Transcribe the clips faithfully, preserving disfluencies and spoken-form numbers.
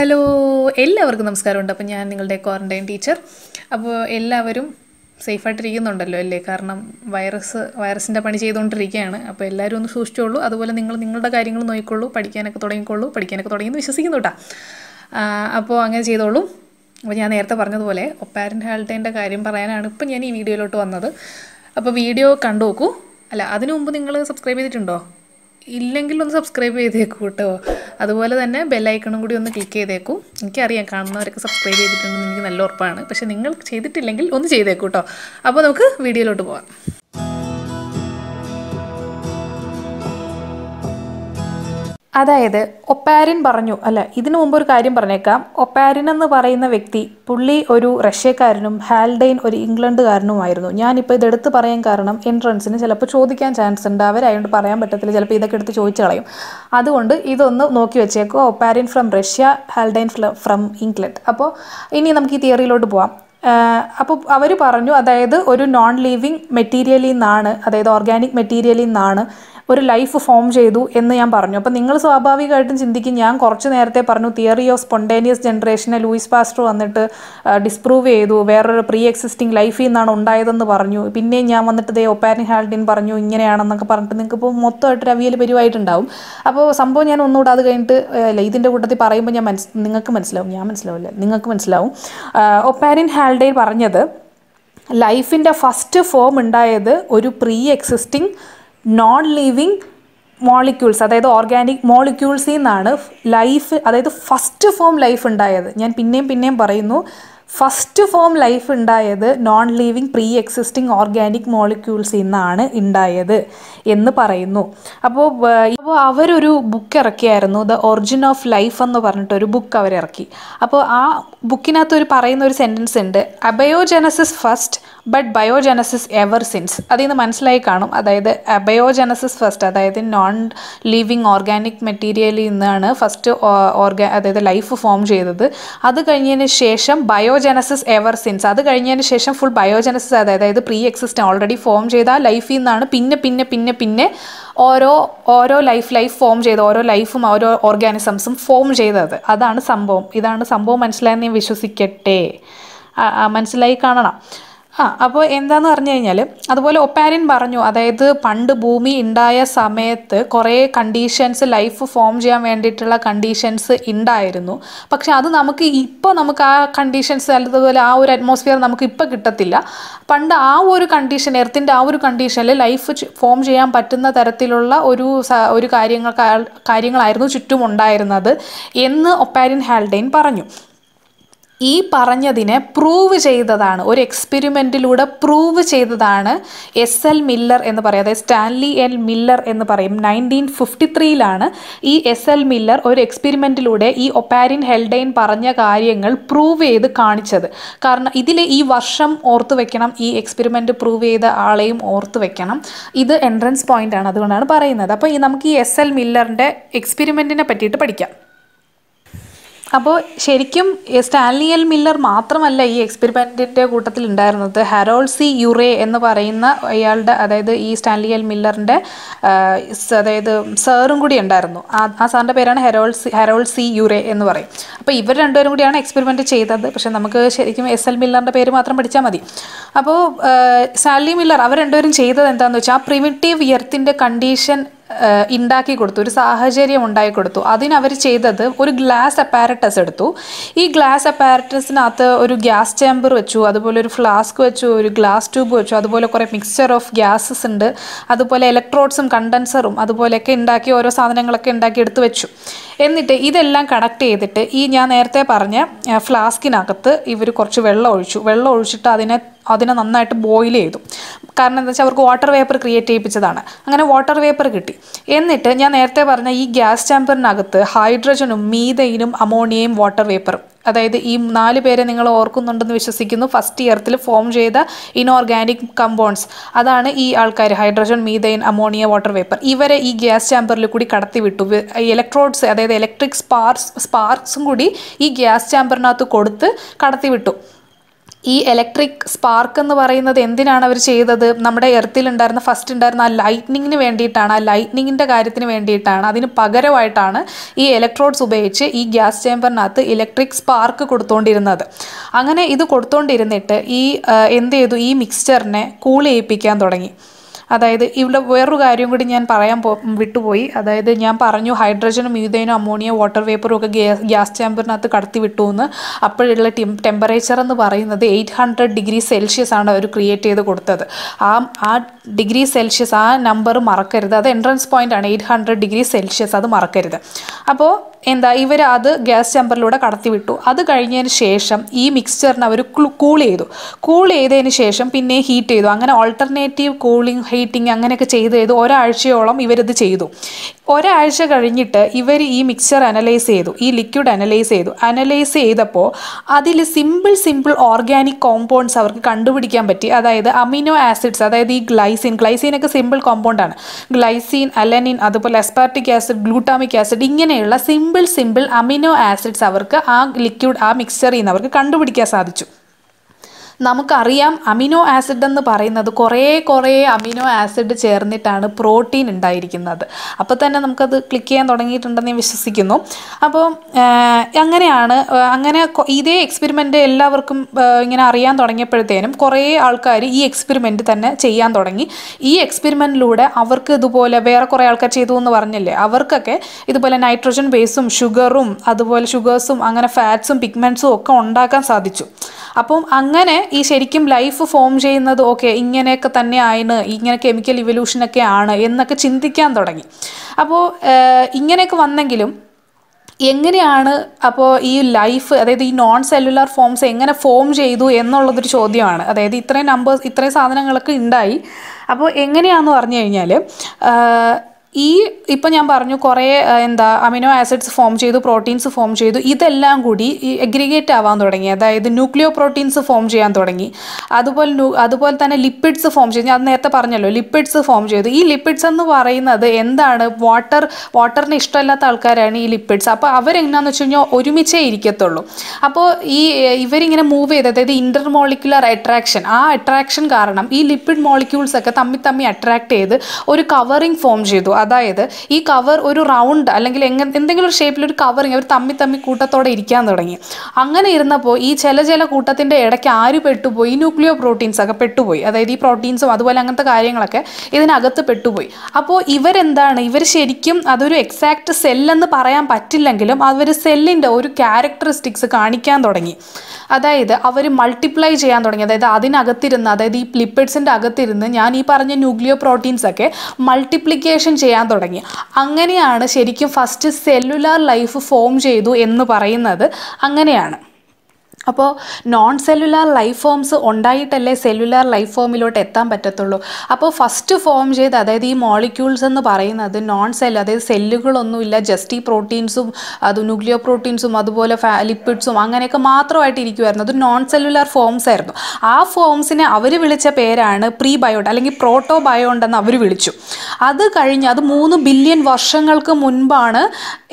Hello, everyone. Namaskaram. I am your quarantine teacher. Now, everyone is safe. Because the virus is doing its work. So, everyone is doing their work. That's why you are doing Oparin and Haldane video. If you video, If subscribe to the channel, click on the click on the channel. If subscribe to the channel, click on the channel. Video. That is Oparin. This is the Oparin. Haldane or England. I am going to entrance. I am going to chance. I am going to this is Oparin from Russia, Haldane from England. Now, let's go to the theory. അപ്പൊ അവര് പറഞ്ഞു അതായത് ഒരു non living മെറ്റീരിയലിൽ നിന്നാണ് അതായത് organic മെറ്റീരിയലിൽ നിന്നാണ് ഒരു ലൈഫ് ഫോം ചെയ്തു എന്ന് ഞാൻ പറഞ്ഞു. അപ്പോൾ നിങ്ങൾ സ്വാഭാവികമായിട്ടും ചിന്തിക്കും ഞാൻ കുറച്ച് നേരത്തെ പറഞ്ഞു തിയറി ഓഫ് സ്പോണ്ടേനിയസ് ജനറേഷനെ ലൂയിസ് പാസ്റ്റർ വന്നിട്ട് ഡിസ്പ്രൂവ് ചെയ്തു വേറൊരു പ്രീ എക്സിസ്റ്റിംഗ് ലൈഫിൽ നിന്നാണ് ഉണ്ടായതെന്ന് പറഞ്ഞു. പിന്നെ ഞാൻ വന്നിട്ട് ദേ ഒപാരിൻ ഹാൽഡിൻ പറഞ്ഞു ഇങ്ങനെയാണെന്നൊക്കെ പറഞ്ഞിട്ട് നിങ്ങൾക്ക് ഇപ്പോൾ മൊത്തമായിട്ട് അവിയൽ പരിവായിട്ടുണ്ടാവും. അപ്പോൾ സംഭവം ഞാൻ ഒന്നുകൂടെ അത് കഴിഞ്ഞിട്ട് ഇതിൻ്റെ കൂട്ടത്തിൽ പറയുമ്പോൾ ഞാൻ നിങ്ങൾക്ക് മനസ്സിലാവും ഞാൻ മനസ്സിലാവില്ല നിങ്ങൾക്ക് മനസ്സിലാവും. ഒപാരിൻ ഹാൽഡിൻ ൾഡേ പറഞ്ഞത് ലൈഫിൻ്റെ ഫസ്റ്റ് ഫോം ഉണ്ടായത് ഒരു pre existing non living molecules അതായത് ഓർഗാനിക് മോളിക്യൂൾസിൽ നിന്നാണ് ലൈഫ് അതായത് ഫസ്റ്റ് ഫോം ലൈഫ് ഉണ്ടായത്. ഞാൻ പിന്നെയും പിന്നെയും പറയുന്നു ഫസ്റ്റ് ഫോം ലൈഫ് ഉണ്ടായത് non living pre existing organic മോളിക്യൂൾസിൽ നിന്നാണ് ഉണ്ടായത് എന്ന് പറയുന്നു. അപ്പോൾ അപ്പോൾ അവരൊരു ബുക്ക് ഇറക്കിയായിരുന്നു ദ ഒറിജിൻ ഓഫ് ലൈഫ് എന്ന് പറഞ്ഞിട്ടൊരു ബുക്ക് അവരിറക്കി. അപ്പോൾ ആ ബുക്കിനകത്ത് ഒരു പറയുന്ന ഒരു സെൻറ്റൻസ് ഉണ്ട് abiogenesis first but biogenesis ever since. അതിൽ നിന്ന് മനസ്സിലായി കാണും അതായത് അബയോജനസിസ് ഫസ്റ്റ് അതായത് നോൺ ലിവിങ് ഓർഗാനിക് മെറ്റീരിയലിൽ നിന്നാണ് ഫസ്റ്റ് ഓർഗാ അതായത് ലൈഫ് ഫോം ചെയ്തത്. അത് കഴിഞ്ഞതിന് ശേഷം ബയോജനസിസ് എവർ സിൻസ് അത് കഴിഞ്ഞതിന് ശേഷം ഫുൾ ബയോജനസിസ് അതായത് പ്രീ എക്സിസ്റ്റ് ഓൾറെഡി ഫോം ചെയ്ത ലൈഫിൽ നിന്നാണ് പിന്നെ പിന്നെ പിന്നെ പിന്നെ ഓരോ ഓരോ ലൈഫ് ലൈഫ് ഫോം ചെയ്ത് ഓരോ ലൈഫും ഓരോ ഓർഗാനിസംസും ഫോം ചെയ്തത്. അതാണ് സംഭവം. ഇതാണ് സംഭവം മനസ്സിലായെന്ന് ഞാൻ വിശ്വസിക്കട്ടെ. മനസ്സിലായി കാണണം. ആ അപ്പോൾ എന്താണെന്ന് പറഞ്ഞു കഴിഞ്ഞാൽ അതുപോലെ ഒപാരിൻ പറഞ്ഞു അതായത് പണ്ട് ഭൂമി ഉണ്ടായ സമയത്ത് കുറേ കണ്ടീഷൻസ് ലൈഫ് ഫോം ചെയ്യാൻ വേണ്ടിയിട്ടുള്ള കണ്ടീഷൻസ് ഉണ്ടായിരുന്നു. പക്ഷെ അത് നമുക്ക് ഇപ്പോൾ നമുക്ക് ആ കണ്ടീഷൻസ് അതുപോലെ ആ ഒരു അറ്റ്മോസ്ഫിയർ നമുക്ക് ഇപ്പോൾ കിട്ടത്തില്ല. പണ്ട് ആ ഒരു കണ്ടീഷൻ എർത്തിൻ്റെ ആ ഒരു കണ്ടീഷനിൽ ലൈഫ് ഫോം ചെയ്യാൻ പറ്റുന്ന തരത്തിലുള്ള ഒരു ഒരു കാര്യങ്ങൾ കാര്യങ്ങളായിരുന്നു ചുറ്റും ഉണ്ടായിരുന്നത് എന്ന് ഒപാരിൻ ഹാൽഡെയിൻ പറഞ്ഞു. ഈ പറഞ്ഞതിനെ പ്രൂവ് ചെയ്തതാണ് ഒരു എക്സ്പെരിമെൻറ്റിലൂടെ പ്രൂവ് ചെയ്തതാണ് എസ് എൽ മില്ലർ എന്ന് പറയും അതായത് സ്റ്റാൻലി എൽ മില്ലർ എന്ന് പറയും. നയൻറ്റീൻ ഫിഫ്റ്റി ത്രീയിലാണ് ഈ എസ് എൽ മില്ലർ ഒരു എക്സ്പെരിമെൻറ്റിലൂടെ ഈ ഒപാരിൻ ഹെൽഡെയിൻ പറഞ്ഞ കാര്യങ്ങൾ പ്രൂവ് ചെയ്ത് കാണിച്ചത്. കാരണം ഇതിൽ ഈ വർഷം ഓർത്ത് വെക്കണം ഈ എക്സ്പെരിമെൻറ്റ് പ്രൂവ് ചെയ്ത ആളെയും ഓർത്ത് വെക്കണം. ഇത് എൻട്രൻസ് പോയിൻ്റാണ് അതുകൊണ്ടാണ് പറയുന്നത്. അപ്പോൾ ഈ നമുക്ക് ഈ എസ് എൽ മില്ലറിൻ്റെ എക്സ്പെരിമെൻറ്റിനെ പറ്റിയിട്ട് പഠിക്കാം. അപ്പോൾ ശരിക്കും സ്റ്റാൻലി എൽ മില്ലർ മാത്രമല്ല ഈ എക്സ്പെരിമെൻറ്റിൻ്റെ കൂട്ടത്തിൽ ഉണ്ടായിരുന്നത് ഹാരോൾഡ് സി യുറേ എന്ന് പറയുന്ന അയാളുടെ അതായത് ഈ സ്റ്റാൻലി എൽ മില്ലറിൻ്റെ അതായത് സാറും കൂടി ഉണ്ടായിരുന്നു. ആ ആ സാറിൻ്റെ പേരാണ് Harold C Harold C Urey എന്ന് പറയും. അപ്പോൾ ഇവർ രണ്ടുപേരും കൂടിയാണ് എക്സ്പെരിമെൻറ്റ് ചെയ്തത്. പക്ഷേ നമുക്ക് ശരിക്കും എസ് എൽ മില്ലറിൻ്റെ പേര് മാത്രം പഠിച്ചാൽ മതി. അപ്പോൾ സ്റ്റാൻലി മില്ലർ അവർ രണ്ടുപേരും ചെയ്തത് എന്താണെന്ന് വെച്ചാൽ ആ പ്രിമിറ്റീവ് എർത്തിൻ്റെ കണ്ടീഷൻ ഉണ്ടാക്കി കൊടുത്തു ഒരു സാഹചര്യം ഉണ്ടാക്കി കൊടുത്തു. അതിനവർ ചെയ്തത് ഒരു ഗ്ലാസ് അപ്പാരറ്റസ് എടുത്തു. ഈ ഗ്ലാസ് അപ്പാരറ്റസിനകത്ത് ഒരു ഗ്യാസ് ചേമ്പർ വെച്ചു അതുപോലെ ഒരു ഫ്ലാസ്ക് വെച്ചു ഒരു ഗ്ലാസ് ട്യൂബ് വെച്ചു അതുപോലെ കുറേ മിക്സ്ചർ ഓഫ് ഗ്യാസസ് ഉണ്ട് അതുപോലെ ഇലക്ട്രോഡ്സും കണ്ടൻസറും അതുപോലെയൊക്കെ ഉണ്ടാക്കി ഓരോ സാധനങ്ങളൊക്കെ ഉണ്ടാക്കി എടുത്ത് വെച്ചു. എന്നിട്ട് ഇതെല്ലാം കണക്ട് ചെയ്തിട്ട് ഈ ഞാൻ നേരത്തെ പറഞ്ഞ ഫ്ലാസ്കിനകത്ത് ഇവർ കുറച്ച് വെള്ളം ഒഴിച്ചു. വെള്ളം ഒഴിച്ചിട്ട് അതിനെ അതിനെ നന്നായിട്ട് ബോയിൽ ചെയ്തു. കാരണം എന്താ വെച്ചാൽ അവർക്ക് വാട്ടർ വേപ്പർ ക്രിയേറ്റ് ചെയ്യിപ്പിച്ചതാണ്. അങ്ങനെ വാട്ടർ വേപ്പർ കിട്ടി. എന്നിട്ട് ഞാൻ നേരത്തെ പറഞ്ഞ ഈ ഗ്യാസ് ചേമ്പറിനകത്ത് ഹൈഡ്രജനും മീഥൈനും അമോണിയയും വാട്ടർ വേപ്പറും അതായത് ഈ നാല് പേരെ നിങ്ങൾ ഓർക്കുന്നുണ്ടെന്ന് വിശ്വസിക്കുന്നു ഫസ്റ്റ് ഇയർത്തിൽ ഫോം ചെയ്ത ഇൻഓർഗാനിക് കമ്പോണ്ട്സ് അതാണ് ഈ ആൾക്കാർ hydrogen methane ammonia water vapour ഇവരെ ഈ ഗ്യാസ് ചേമ്പറിൽ കൂടി കടത്തിവിട്ടു. ഇലക്ട്രോഡ്സ് അതായത് ഇലക്ട്രിക് സ്പാർക്സ് സ്പാർക്സും കൂടി ഈ ഗ്യാസ് ചേമ്പറിനകത്ത് കൊടുത്ത് കടത്തിവിട്ടു. ഈ ഇലക്ട്രിക് സ്പാർക്ക് എന്ന് പറയുന്നത് എന്തിനാണ് അവർ ചെയ്തത്? നമ്മുടെ എർത്തിൽ ഉണ്ടായിരുന്ന ഫസ്റ്റ് ഉണ്ടായിരുന്ന ആ ലൈറ്റ്നിങ്ങിന് വേണ്ടിയിട്ടാണ്, ആ ലൈറ്റ്നിങ്ങിൻ്റെ കാര്യത്തിന് വേണ്ടിയിട്ടാണ്. അതിന് പകരമായിട്ടാണ് ഈ ഇലക്ട്രോഡ്സ് ഉപയോഗിച്ച് ഈ ഗ്യാസ് ചേമ്പറിനകത്ത് ഇലക്ട്രിക് സ്പാർക്ക് കൊടുത്തുകൊണ്ടിരുന്നത്. അങ്ങനെ ഇത് കൊടുത്തുകൊണ്ടിരുന്നിട്ട് ഈ എന്ത് ചെയ്തു, ഈ മിക്സ്ചറിനെ കൂൾ ചെയ്യിപ്പിക്കാൻ തുടങ്ങി. അതായത് ഇവിടെ വേറൊരു കാര്യം കൂടി ഞാൻ പറയാൻ വിട്ടുപോയി. അതായത് ഞാൻ പറഞ്ഞു ഹൈഡ്രജനും മീഥേനും അമോണിയ വാട്ടർ വേപ്പറും ഒക്കെ ഗ്യാസ് ഗ്യാസ് ചേമ്പറിനകത്ത് കടത്തി വിട്ടു എന്ന്. അപ്പോഴുള്ള ടെം ടെമ്പറേച്ചർ എന്ന് പറയുന്നത് എയ്റ്റ് ഹൺഡ്രഡ് ഡിഗ്രി സെൽഷ്യസ് ആണ് അവർ ക്രിയേറ്റ് ചെയ്ത് കൊടുത്തത്. ആ ആ ഡിഗ്രി സെൽഷ്യസ് ആ നമ്പർ മറക്കരുത്. അത് എൻട്രൻസ് പോയിൻ്റ് ആണ്, എയ്റ്റ് ഹൺഡ്രഡ് ഡിഗ്രി സെൽഷ്യസ്, അത് മറക്കരുത്. അപ്പോൾ എന്താ, ഇവർ അത് ഗ്യാസ് ചേമ്പറിലൂടെ കടത്തിവിട്ടു. അത് കഴിഞ്ഞതിന് ശേഷം ഈ മിക്സ്ചറിന് അവർ കൂൾ ചെയ്തു. കൂൾ ചെയ്തതിന് ശേഷം പിന്നെ ഹീറ്റ് ചെയ്തു. അങ്ങനെ ഓൾട്ടർനേറ്റീവ് കൂളിംഗ് ഹീറ്റിംഗ് അങ്ങനെയൊക്കെ ചെയ്ത് ചെയ്ത് ഒരാഴ്ചയോളം ഇവരിത് ചെയ്തു. ഒരാഴ്ച കഴിഞ്ഞിട്ട് ഇവർ ഈ മിക്സ്ചർ അനലൈസ് ചെയ്തു, ഈ ലിക്വിഡ് അനലൈസ് ചെയ്തു. അനലൈസ് ചെയ്തപ്പോൾ അതിൽ സിമ്പിൾ സിമ്പിൾ ഓർഗാനിക് കോമ്പൗണ്ട്സ് അവർക്ക് കണ്ടുപിടിക്കാൻ പറ്റി. അതായത് അമിനോ ആസിഡ്സ്, അതായത് ഈ ഗ്ലൈസിൻ, ഗ്ലൈസീനൊക്കെ സിമ്പിൾ കോമ്പൗണ്ടാണ്. ഗ്ലൈസീൻ, അലനിൻ, അതുപോലെ അസ്പാർട്ടിക് ആസിഡ്, ഗ്ലൂട്ടാമിക് ആസിഡ്, ഇങ്ങനെയുള്ള സിമ്പിൾ സിമ്പിൾ അമിനോ ആസിഡ്സ് അവർക്ക് ആ ലിക്വിഡ് ആ മിക്സ്ചറിൽ നിന്ന് അവർക്ക് കണ്ടുപിടിക്കാൻ സാധിച്ചു. നമുക്കറിയാം അമിനോ ആസിഡ് എന്ന് പറയുന്നത് കുറേ കുറേ അമിനോ ആസിഡ് ചേർന്നിട്ടാണ് പ്രോട്ടീൻ ഉണ്ടായിരിക്കുന്നത്. അപ്പോൾ തന്നെ നമുക്കത് ക്ലിക്ക് ചെയ്യാൻ തുടങ്ങിയിട്ടുണ്ടെന്ന് ഞാൻ വിശ്വസിക്കുന്നു. അപ്പോൾ അങ്ങനെയാണ് അങ്ങനെ ഇതേ എക്സ്പെരിമെൻ്റ് എല്ലാവർക്കും ഇങ്ങനെ അറിയാൻ തുടങ്ങിയപ്പോഴത്തേനും കുറേ ആൾക്കാർ ഈ എക്സ്പെരിമെൻ്റ് തന്നെ ചെയ്യാൻ തുടങ്ങി. ഈ എക്സ്പെരിമെൻറ്റിലൂടെ അവർക്ക് ഇതുപോലെ വേറെ കുറേ ആൾക്കാർ ചെയ്തു എന്ന് പറഞ്ഞില്ലേ, അവർക്കൊക്കെ ഇതുപോലെ നൈട്രജൻ ബേസും ഷുഗറും അതുപോലെ ഷുഗേഴ്സും അങ്ങനെ ഫാറ്റ്സും പിഗ്മെൻറ്റ്സും ഒക്കെ ഉണ്ടാക്കാൻ സാധിച്ചു. അപ്പം അങ്ങനെ ഈ ശരിക്കും ലൈഫ് ഫോം ചെയ്യുന്നത് ഓക്കെ ഇങ്ങനെയൊക്കെ തന്നെ ആയിന്, ഇങ്ങനെ കെമിക്കൽ ഇവല്യൂഷനൊക്കെ ആണ് എന്നൊക്കെ ചിന്തിക്കാൻ തുടങ്ങി. അപ്പോൾ ഇങ്ങനെയൊക്കെ വന്നെങ്കിലും എങ്ങനെയാണ് അപ്പോൾ ഈ ലൈഫ്, അതായത് ഈ നോൺ സെല്ലുലാർ ഫോംസ് എങ്ങനെ ഫോം ചെയ്തു എന്നുള്ളതൊരു ചോദ്യമാണ്. അതായത് ഇത്രയും നമ്പേഴ്സ്, ഇത്രയും സാധനങ്ങളൊക്കെ ഉണ്ടായി. അപ്പോൾ എങ്ങനെയാണെന്ന് പറഞ്ഞു കഴിഞ്ഞാൽ ഈ ഇപ്പം ഞാൻ പറഞ്ഞു കുറേ എന്താ അമിനോ ആസിഡ്സ് ഫോം ചെയ്തു, പ്രോട്ടീൻസ് ഫോം ചെയ്തു, ഇതെല്ലാം കൂടി എഗ്രിഗേറ്റ് ആവാൻ തുടങ്ങി. അതായത് ന്യൂക്ലിയോ പ്രോട്ടീൻസ് ഫോം ചെയ്യാൻ തുടങ്ങി. അതുപോലെ അതുപോലെ തന്നെ ലിപ്പിഡ്സ് ഫോം ചെയ്തു. ഞാൻ നേരത്തെ പറഞ്ഞല്ലോ ലിപ്പിഡ്സ് ഫോം ചെയ്തു. ഈ ലിപ്പിഡ്സ് എന്ന് പറയുന്നത് എന്താണ്, വാട്ടർ വാട്ടറിന് ഇഷ്ടമല്ലാത്ത ആൾക്കാരാണ് ഈ ലിപ്പിഡ്സ്. അപ്പോൾ അവരെങ്ങനെയാണെന്ന് വെച്ച് കഴിഞ്ഞാൽ ഒരുമിച്ചേ ഇരിക്കത്തുള്ളൂ. അപ്പോൾ ഈ ഇവരിങ്ങനെ മൂവ് ചെയ്ത്, അതായത് ഇൻ്റർമോളിക്കുലർ അട്രാക്ഷൻ, ആ അട്രാക്ഷൻ കാരണം ഈ ലിപ്പിഡ് മോളിക്യൂൾസൊക്കെ തമ്മിൽ തമ്മിൽ അട്രാക്ട് ചെയ്ത് ഒരു കവറിങ് ഫോം ചെയ്തു. അതായത് ഈ കവർ ഒരു റൗണ്ട് അല്ലെങ്കിൽ എങ്ങനെ എന്തെങ്കിലും ഒരു ഷേപ്പിലൊരു കവറിങ്, അവർ തമ്മി തമ്മി കൂട്ടത്തോടെ ഇരിക്കാൻ തുടങ്ങി. അങ്ങനെ ഇരുന്നപ്പോൾ ഈ ചില ചില കൂട്ടത്തിൻ്റെ ഇടയ്ക്ക് ആര് പെട്ടുപോയി, ന്യൂക്ലിയോ പ്രോട്ടീൻസൊക്കെ പെട്ടുപോയി. അതായത് ഈ പ്രോട്ടീൻസും അതുപോലെ അങ്ങനത്തെ കാര്യങ്ങളൊക്കെ ഇതിനകത്ത് പെട്ടുപോയി. അപ്പോൾ ഇവരെന്താണ്, ഇവർ ശരിക്കും അതൊരു എക്സാക്റ്റ് സെല്ലെന്ന് പറയാൻ പറ്റില്ലെങ്കിലും അവർ സെല്ലിൻ്റെ ഒരു ക്യാരക്ടറിസ്റ്റിക്സ് കാണിക്കാൻ തുടങ്ങി. അതായത് അവർ മൾട്ടിപ്ലൈ ചെയ്യാൻ തുടങ്ങി. അതായത് അതിനകത്തിരുന്ന്, അതായത് ഈ ലിപ്പിഡ്സിൻ്റെ അകത്തിരുന്ന് ഞാൻ ഈ പറഞ്ഞ ന്യൂക്ലിയോ പ്രോട്ടീൻസൊക്കെ മൾട്ടിപ്ലിക്കേഷൻ ചെയ്യാൻ തുടങ്ങി. അങ്ങനെയാണ് ശരിക്കും ഫസ്റ്റ് സെല്ലുലാർ ലൈഫ് ഫോം ചെയ്തു എന്ന് പറയുന്നത്. അങ്ങനെയാണ് അപ്പോൾ നോൺ സെല്ലുലാർ ലൈഫ് ഫോംസ് ഉണ്ടായിട്ടല്ലേ സെല്ലുലാർ ലൈഫ് ഫോമിലോട്ട് എത്താൻ പറ്റത്തുള്ളൂ. അപ്പോൾ ഫസ്റ്റ് ഫോം ചെയ്ത്, അതായത് ഈ മോളിക്യൂൾസ് എന്ന് പറയുന്നത് നോൺ സെല്ല്, അതായത് സെല്ലുകളൊന്നുമില്ല, ജസ്റ്റ് ഈ പ്രോട്ടീൻസും അത് ന്യൂക്ലിയോ പ്രോട്ടീൻസും അതുപോലെ ഫാ ലിപ്പിഡ്സും അങ്ങനെയൊക്കെ മാത്രമായിട്ട് ഇരിക്കുമായിരുന്നു. അത് നോൺ സെല്ലുലാർ ഫോംസ് ആയിരുന്നു. ആ ഫോംസിനെ അവർ വിളിച്ച പേരാണ് പ്രീ ബയോണ്ട് അല്ലെങ്കിൽ പ്രോട്ടോ ബയോണ്ടെന്ന് അവർ വിളിച്ചു. അത് കഴിഞ്ഞ് അത് മൂന്ന് ബില്യൺ വർഷങ്ങൾക്ക് മുൻപാണ്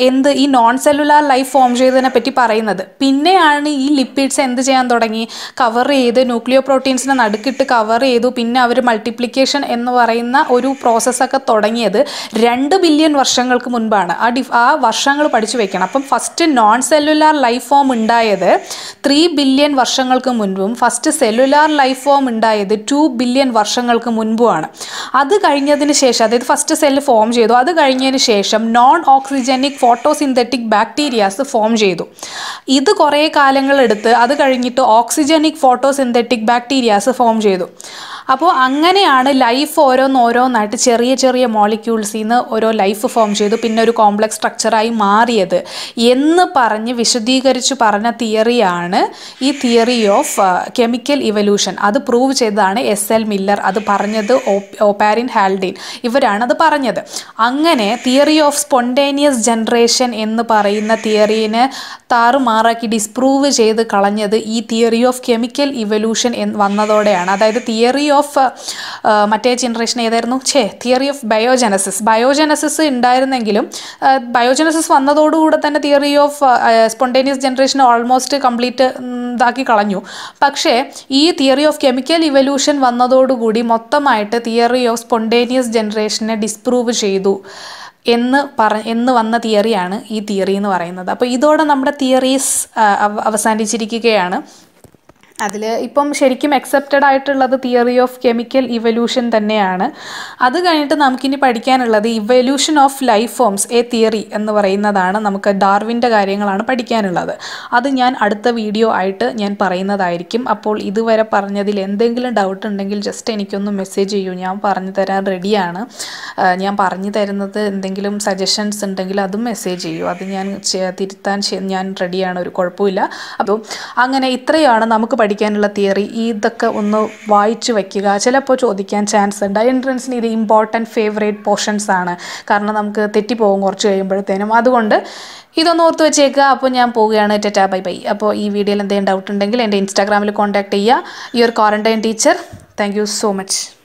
എന്ത് ഈ നോൺ സെല്ലുലാർ ലൈഫ് ഫോം ചെയ്തതിനെ പറ്റി പറയുന്നത്. പിന്നെയാണ് ഈ ലിപ്പിഡ് എന്ത് ചെയ്യാൻ തുടങ്ങി, കവർ ചെയ്ത് ന്യൂക്ലിയോ പ്രോട്ടീൻസിനെ നടുക്കിട്ട് കവർ ചെയ്തു. പിന്നെ അവർ മൾട്ടിപ്ലിക്കേഷൻ എന്ന് പറയുന്ന ഒരു പ്രോസസ്സൊക്കെ തുടങ്ങിയത് രണ്ട് ബില്യൺ വർഷങ്ങൾക്ക് മുൻപാണ്. ആ ഡിഫ് ആ വർഷങ്ങൾ പഠിച്ചു വെക്കണം. അപ്പം first non cellular life form ഉണ്ടായത് ത്രീ ബില്യൺ വർഷങ്ങൾക്ക് മുൻപും ഫസ്റ്റ് സെല്ലുലാർ ലൈഫ് ഫോം ഉണ്ടായത് ടു ബില്യൺ വർഷങ്ങൾക്ക് മുൻപുമാണ്. അത് കഴിഞ്ഞതിന് ശേഷം, അതായത് ഫസ്റ്റ് സെല്ല് ഫോം ചെയ്തു, അത് കഴിഞ്ഞതിന് ശേഷം non oxygenic photosynthetic bacterias form ചെയ്തു. ഇത് കുറേ കാലങ്ങളെടുത്ത് അത് കഴിഞ്ഞിട്ട് ഓക്സിജനിക് ഫോട്ടോസിന്തറ്റിക് ബാക്ടീരിയാസ് ഫോം ചെയ്തു. അപ്പോൾ അങ്ങനെയാണ് ലൈഫ് ഓരോന്നോരോന്നായിട്ട് ചെറിയ ചെറിയ മോളിക്യൂൾസിൽ നിന്ന് ഓരോ ലൈഫ് ഫോം ചെയ്തു, പിന്നെ ഒരു കോംപ്ലക്സ് സ്ട്രക്ചറായി മാറിയത് എന്ന് പറഞ്ഞ് വിശദീകരിച്ച് പറഞ്ഞ തിയറിയാണ് ഈ തിയറി ഓഫ് കെമിക്കൽ ഇവല്യൂഷൻ. അത് പ്രൂവ് ചെയ്തതാണ് എസ് എൽ മില്ലർ. അത് പറഞ്ഞത് ഓപാരിൻ, ഹാൽഡീൻ ഇവരാണ് അത് പറഞ്ഞത്. അങ്ങനെ തിയറി ഓഫ് സ്പോണ്ടേനിയസ് ജനറേഷൻ എന്ന് പറയുന്ന തിയറീനെ താറുമാറാക്കി ഡിസ്പ്രൂവ് ചെയ്ത് കളഞ്ഞത് ഈ തിയറി ഓഫ് കെമിക്കൽ ഇവല്യൂഷൻ എന്ന് വന്നതോടെയാണ്. അതായത് theory of uh, Mate generation Che, theory of biogenesis. Biogenesis in Diranangilum. Uh, biogenesis one of the theory of uh, spontaneous generation almost complete Daki Kalanu. Pakshe, E theory of chemical evolution one of the goody Mottamaita theory of spontaneous generation disprove Shedu. In the theory, this theory is the theory. So, this theory is the theory. Now, we accepted the theory of chemical evolution. That is, we the evolution of life forms. A theory is Darwin. That is, the video. That is, I will send suggestions and message you. I will send you a message. I will send you a message.